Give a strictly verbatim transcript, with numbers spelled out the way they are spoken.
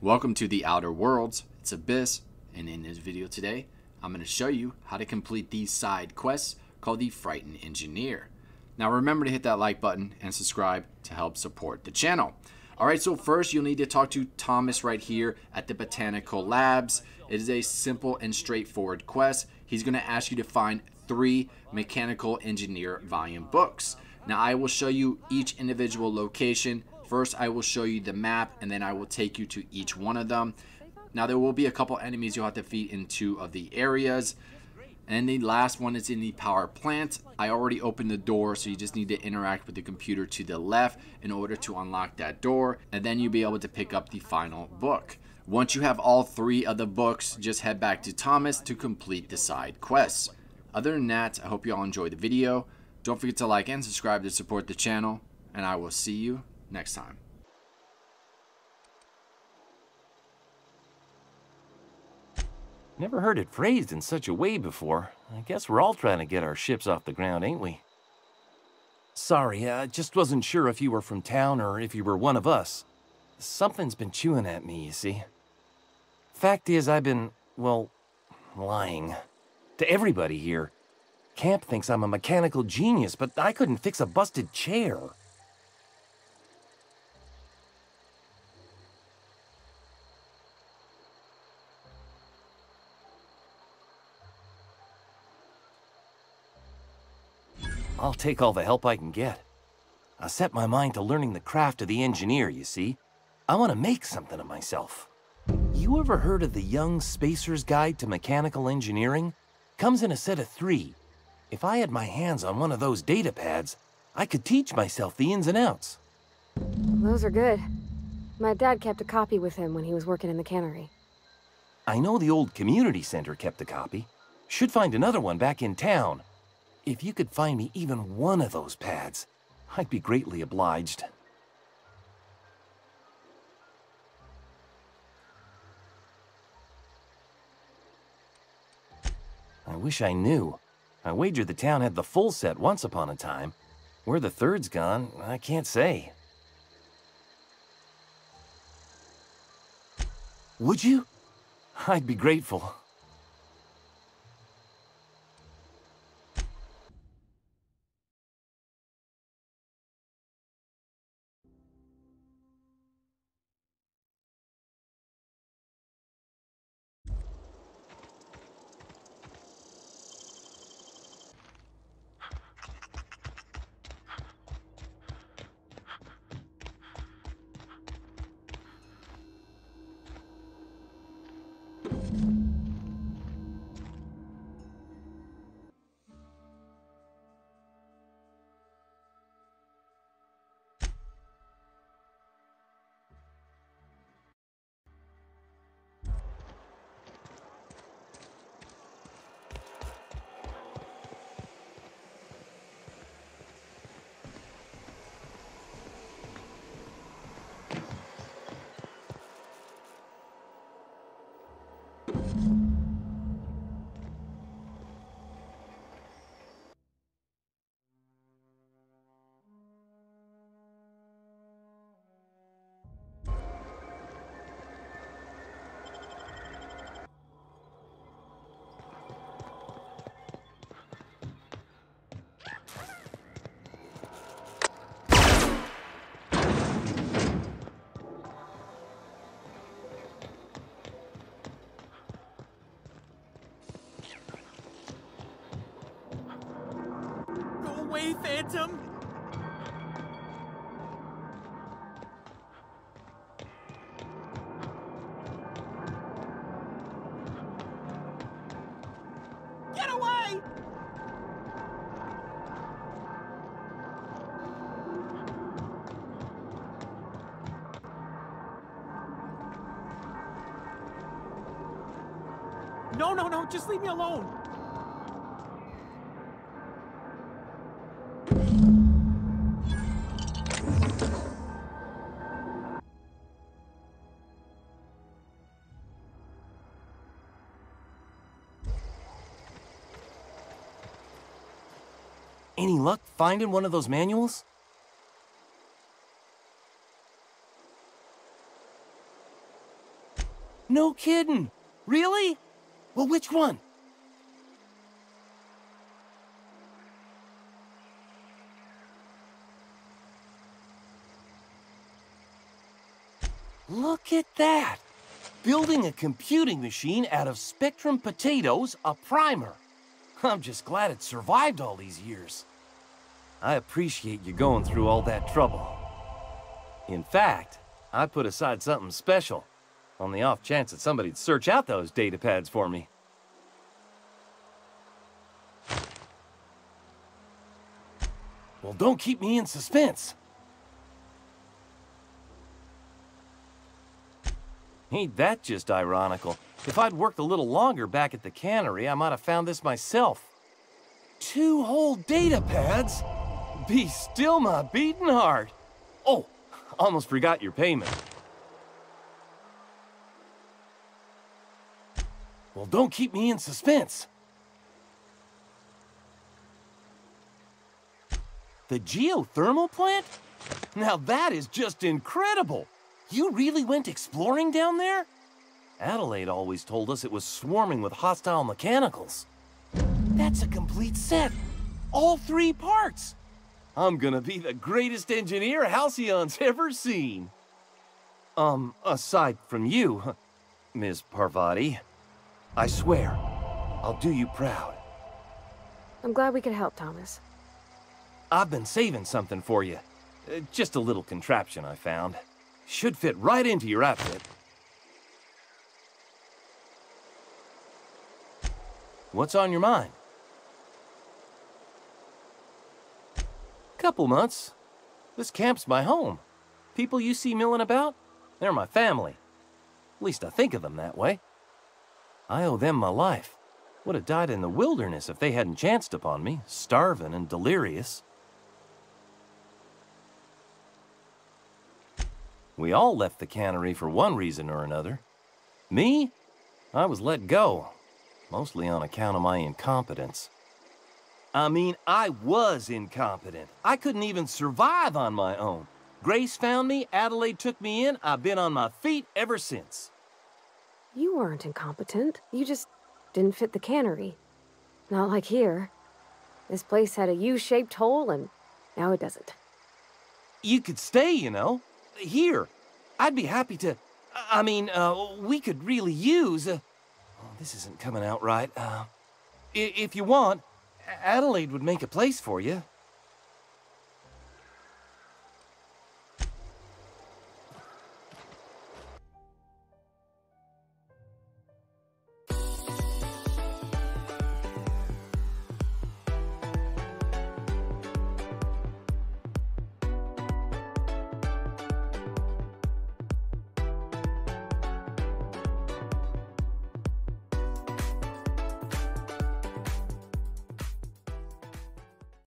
Welcome to The Outer Worlds, it's Abyss, and in this video today, I'm going to show you how to complete these side quests called the Frightened Engineer. Now remember to hit that like button and subscribe to help support the channel. Alright, so first you'll need to talk to Thomas right here at the Botanical Labs. It is a simple and straightforward quest. He's going to ask you to find three Mechanical Engineer volume books. Now I will show you each individual location. First, I will show you the map, and then I will take you to each one of them. Now, there will be a couple enemies you'll have to feed in two of the areas. And the last one is in the power plant. I already opened the door, so you just need to interact with the computer to the left in order to unlock that door. And then you'll be able to pick up the final book. Once you have all three of the books, just head back to Thomas to complete the side quests. Other than that, I hope you all enjoyed the video. Don't forget to like and subscribe to support the channel. And I will see you next time. Never heard it phrased in such a way before. I guess we're all trying to get our ships off the ground, ain't we? Sorry, I just wasn't sure if you were from town or if you were one of us. Something's been chewing at me, you see. Fact is, I've been, well, lying. To everybody here. Camp thinks I'm a mechanical genius, but I couldn't fix a busted chair. I'll take all the help I can get. I set my mind to learning the craft of the engineer, you see. I want to make something of myself. You ever heard of the Young Spacer's Guide to Mechanical Engineering? Comes in a set of three. If I had my hands on one of those data pads, I could teach myself the ins and outs. Those are good. My dad kept a copy with him when he was working in the cannery. I know the old community center kept a copy. Should find another one back in town. If you could find me even one of those pads, I'd be greatly obliged. I wish I knew. I wager the town had the full set once upon a time. Where the third's gone, I can't say. Would you? I'd be grateful. Phantom! Get away! No, no, no, just leave me alone! Any luck finding one of those manuals? kidding. Really? Well, which one? Look at that. Building a computing machine out of Spectrum Potatoes, a primer. I'm just glad it survived all these years. I appreciate you going through all that trouble. In fact, I put aside something special, on the off chance that somebody'd search out those data pads for me. Well, don't keep me in suspense. Ain't that just ironical? If I'd worked a little longer back at the cannery, I might have found this myself. Two whole data pads? Be still my beating heart. Oh, almost forgot your payment. Well, don't keep me in suspense. The geothermal plant? Now that is just incredible. You really went exploring down there? Adelaide always told us it was swarming with hostile mechanicals. That's a complete set. All three parts. I'm gonna be the greatest engineer Halcyon's ever seen. Um, aside from you, Miz Parvati, I swear, I'll do you proud. I'm glad we could help, Thomas. I've been saving something for you. Uh, just a little contraption I found. Should fit right into your outfit. What's on your mind? Couple months. This camp's my home. People you see milling about, they're my family. At least I think of them that way. I owe them my life. Would have died in the wilderness if they hadn't chanced upon me, starving and delirious. We all left the cannery for one reason or another. Me? I was let go, mostly on account of my incompetence. I mean, I was incompetent. I couldn't even survive on my own. Grace found me, Adelaide took me in, I've been on my feet ever since. You weren't incompetent. You just didn't fit the cannery. Not like here. This place had a U-shaped hole and now it doesn't. You could stay, you know. Here, I'd be happy to... I mean, uh, we could really use... Uh, oh, this isn't coming out right. Uh, if you want, Adelaide would make a place for you.